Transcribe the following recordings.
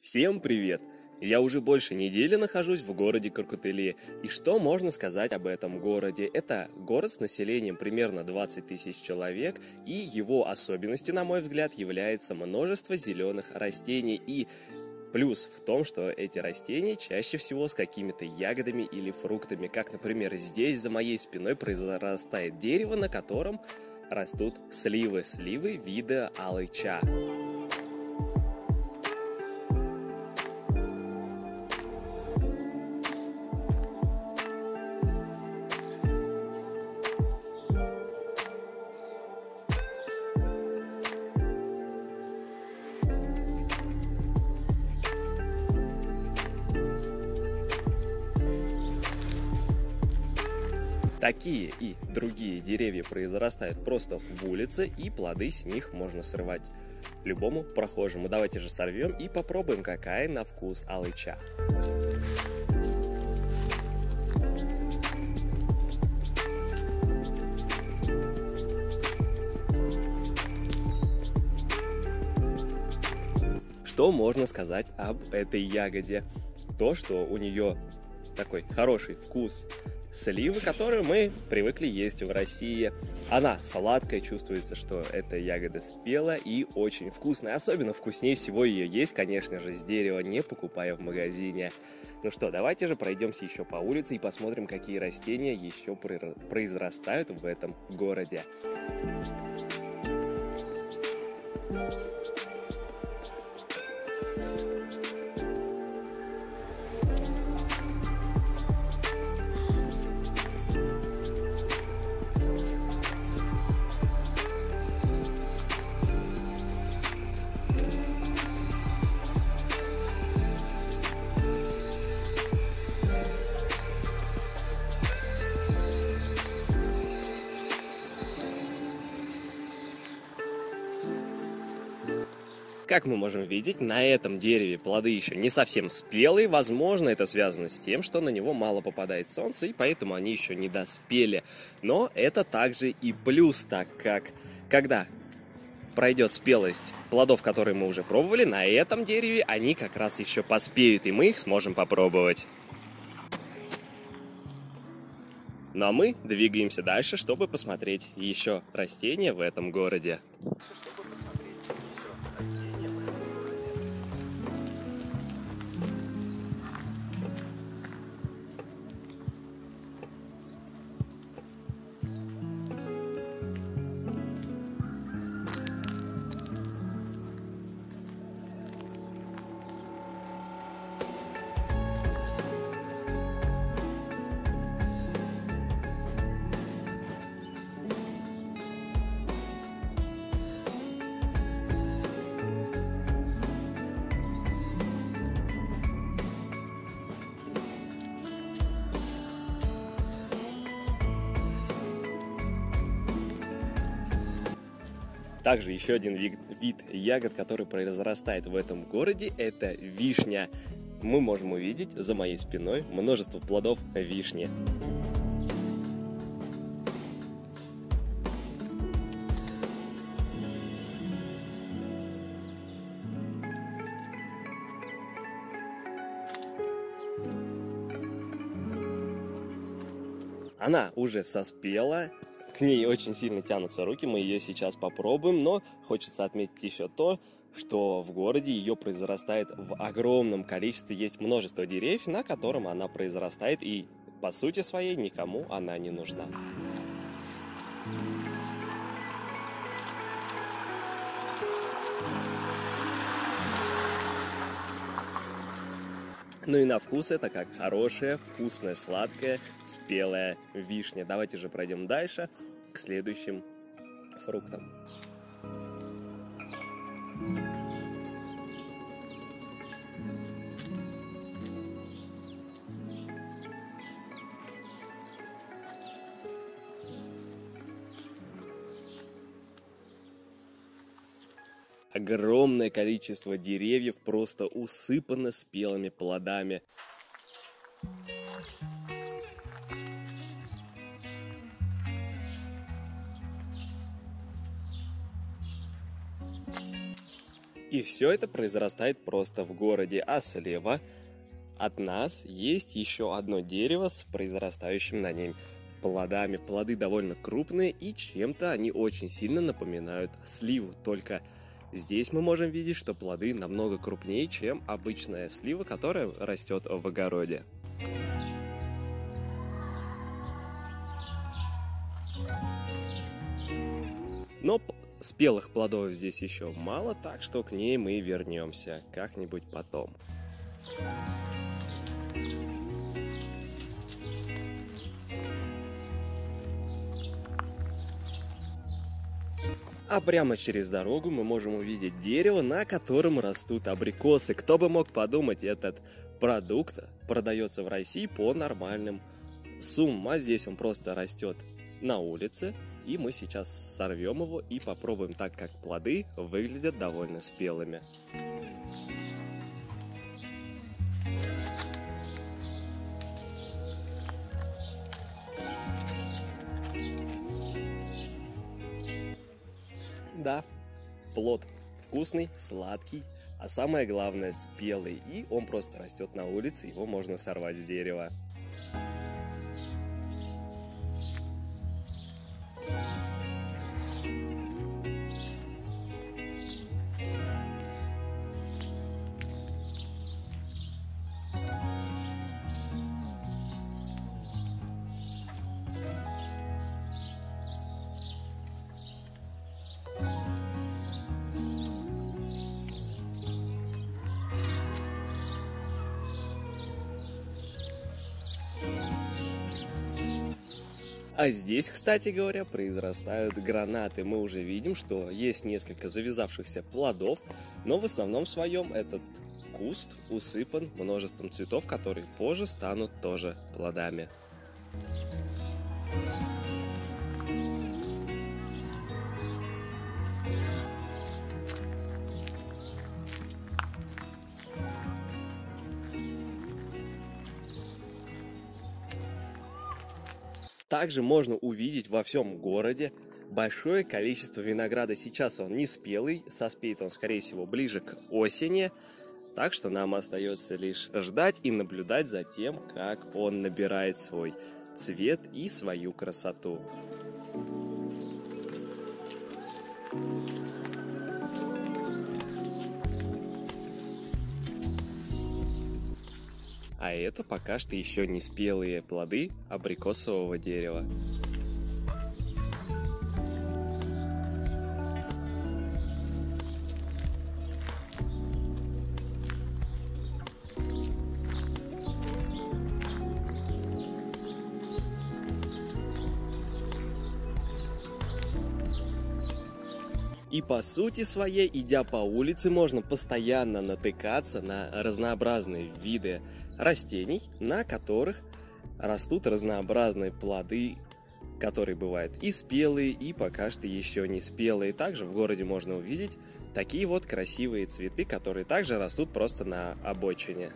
Всем привет! Я уже больше недели нахожусь в городе Коркутели, и что можно сказать об этом городе? Это город с населением примерно 20 тысяч человек, и его особенностью, на мой взгляд, является множество зеленых растений, и плюс в том, что эти растения чаще всего с какими-то ягодами или фруктами, как, например, здесь за моей спиной произрастает дерево, на котором растут сливы, вида алыча. Такие и другие деревья произрастают просто в улице, и плоды с них можно срывать любому прохожему. Давайте же сорвем и попробуем, какая на вкус алыча. Что можно сказать об этой ягоде? То, что у нее такой хороший вкус сливы, которую мы привыкли есть в России. Она сладкая, чувствуется, что эта ягода спела и очень вкусная. Особенно вкуснее всего ее есть, конечно же, с дерева, не покупая в магазине. Ну что, давайте же пройдемся еще по улице и посмотрим, какие растения еще произрастают в этом городе. Как мы можем видеть, на этом дереве плоды еще не совсем спелые. Возможно, это связано с тем, что на него мало попадает солнца, и поэтому они еще не доспели. Но это также и плюс, так как когда пройдет спелость плодов, которые мы уже пробовали, на этом дереве они как раз еще поспеют, и мы их сможем попробовать. Ну а мы двигаемся дальше, чтобы посмотреть еще растения в этом городе. Также еще один вид ягод, который произрастает в этом городе, это вишня. Мы можем увидеть за моей спиной множество плодов вишни. Она уже соспела. К ней очень сильно тянутся руки, мы ее сейчас попробуем, но хочется отметить еще то, что в городе ее произрастает в огромном количестве, есть множество деревьев, на котором она произрастает, и по сути своей никому она не нужна. Ну и на вкус это как хорошая, вкусная, сладкая, спелая вишня. Давайте же пройдем дальше к следующим фруктам. Огромное количество деревьев просто усыпано спелыми плодами. И все это произрастает просто в городе. А слева от нас есть еще одно дерево с произрастающим на нем плодами. Плоды довольно крупные, и чем-то они очень сильно напоминают сливу. Только здесь мы можем видеть, что плоды намного крупнее, чем обычная слива, которая растет в огороде. Но спелых плодов здесь еще мало, так что к ней мы вернемся как-нибудь потом. А прямо через дорогу мы можем увидеть дерево, на котором растут абрикосы. Кто бы мог подумать, этот продукт продается в России по нормальным суммам. А здесь он просто растет на улице, и мы сейчас сорвем его и попробуем, так как плоды выглядят довольно спелыми. Да, плод вкусный, сладкий, а самое главное спелый, и он просто растет на улице, его можно сорвать с дерева. А здесь, кстати говоря, произрастают гранаты. Мы уже видим, что есть несколько завязавшихся плодов, но в основном своем этот куст усыпан множеством цветов, которые позже станут тоже плодами. Также можно увидеть во всем городе большое количество винограда. Сейчас он не спелый, соспеет он, скорее всего, ближе к осени. Так что нам остается лишь ждать и наблюдать за тем, как он набирает свой цвет и свою красоту. А это пока что еще не спелые плоды абрикосового дерева. И по сути своей, идя по улице, можно постоянно натыкаться на разнообразные виды растений, на которых растут разнообразные плоды, которые бывают и спелые, и пока что еще не спелые. Также в городе можно увидеть такие вот красивые цветы, которые также растут просто на обочине.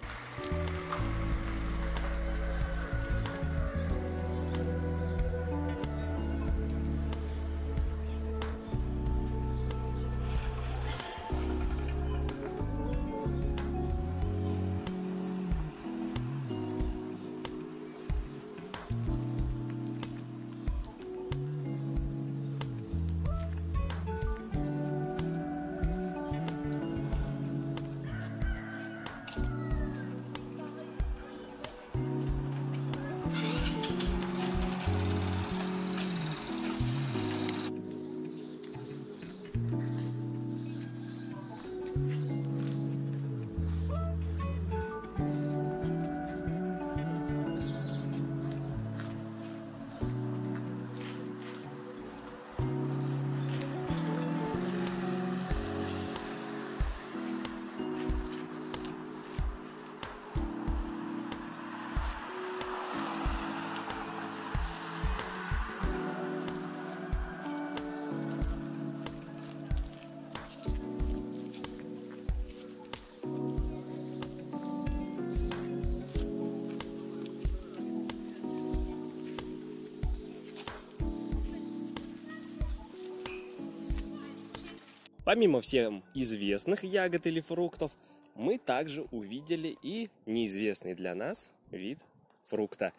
Помимо всем известных ягод или фруктов, мы также увидели и неизвестный для нас вид фрукта.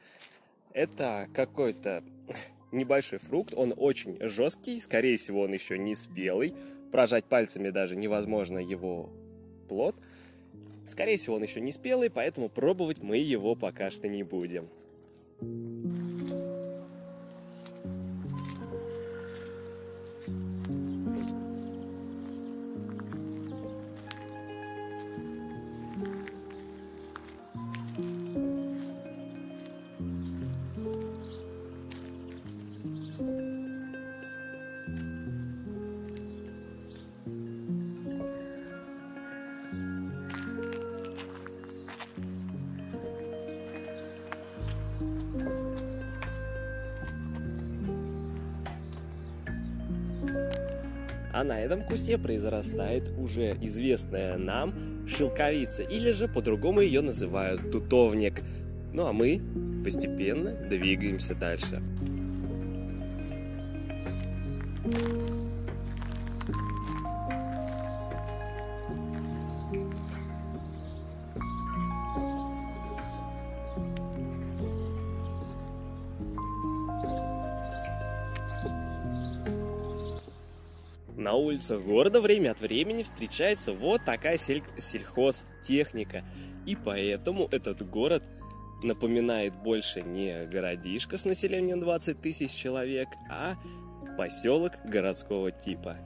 Это какой-то небольшой фрукт, он очень жесткий, скорее всего он еще не спелый, прожать пальцами даже невозможно его плод. Скорее всего он еще не спелый, поэтому пробовать мы его пока что не будем. А на этом кусте произрастает уже известная нам шелковица, или же по-другому ее называют тутовник. Ну а мы постепенно двигаемся дальше. На улицах города время от времени встречается вот такая сельхозтехника. И поэтому этот город напоминает больше не городишко с населением 20 тысяч человек, а поселок городского типа.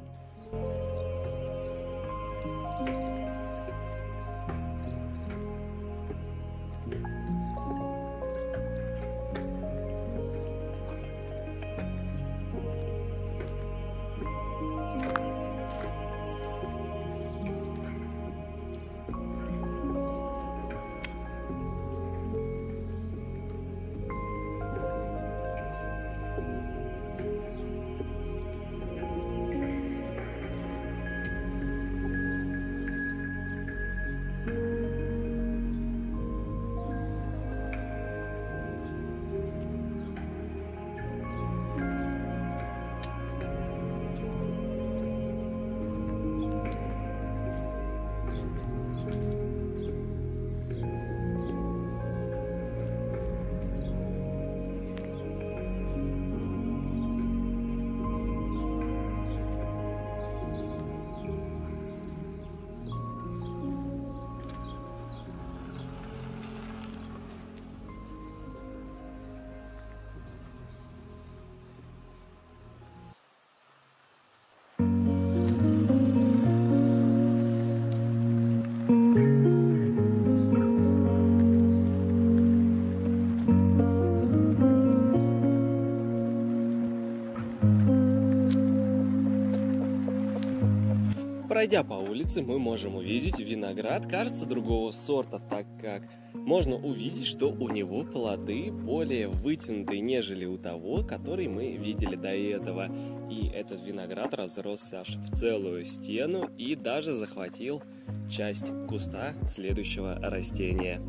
Пройдя по улице, мы можем увидеть виноград, кажется, другого сорта, так как можно увидеть, что у него плоды более вытянутые, нежели у того, который мы видели до этого. И этот виноград разросся аж в целую стену и даже захватил часть куста следующего растения.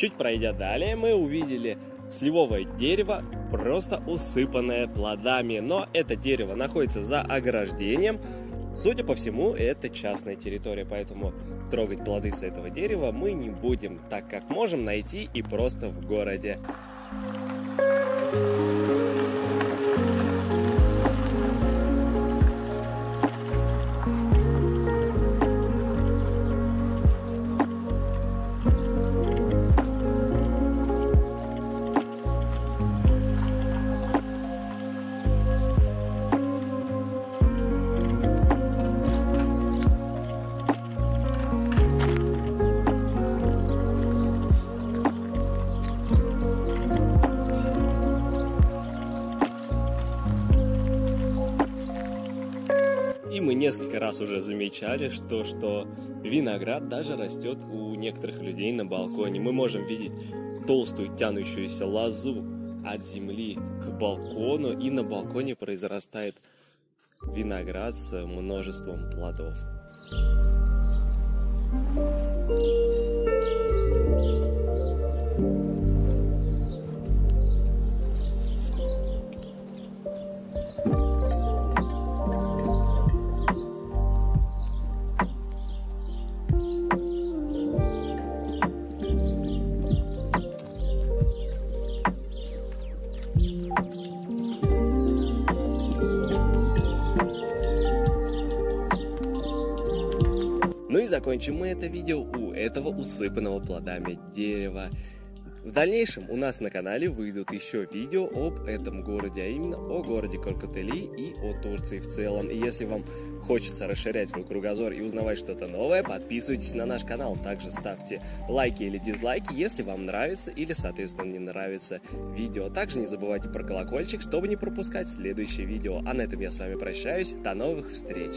Чуть пройдя далее, мы увидели сливовое дерево, просто усыпанное плодами. Но это дерево находится за ограждением. Судя по всему, это частная территория, поэтому трогать плоды с этого дерева мы не будем, так как можем найти и просто в городе. И мы несколько раз уже замечали, что виноград даже растет у некоторых людей на балконе. Мы можем видеть толстую тянущуюся лозу от земли к балкону, и на балконе произрастает виноград с множеством плодов. Ну и закончим мы это видео у этого усыпанного плодами дерева. В дальнейшем у нас на канале выйдут еще видео об этом городе, а именно о городе Коркутели и о Турции в целом. И если вам хочется расширять свой кругозор и узнавать что-то новое, подписывайтесь на наш канал. Также ставьте лайки или дизлайки, если вам нравится или, соответственно, не нравится видео. Также не забывайте про колокольчик, чтобы не пропускать следующее видео. А на этом я с вами прощаюсь. До новых встреч!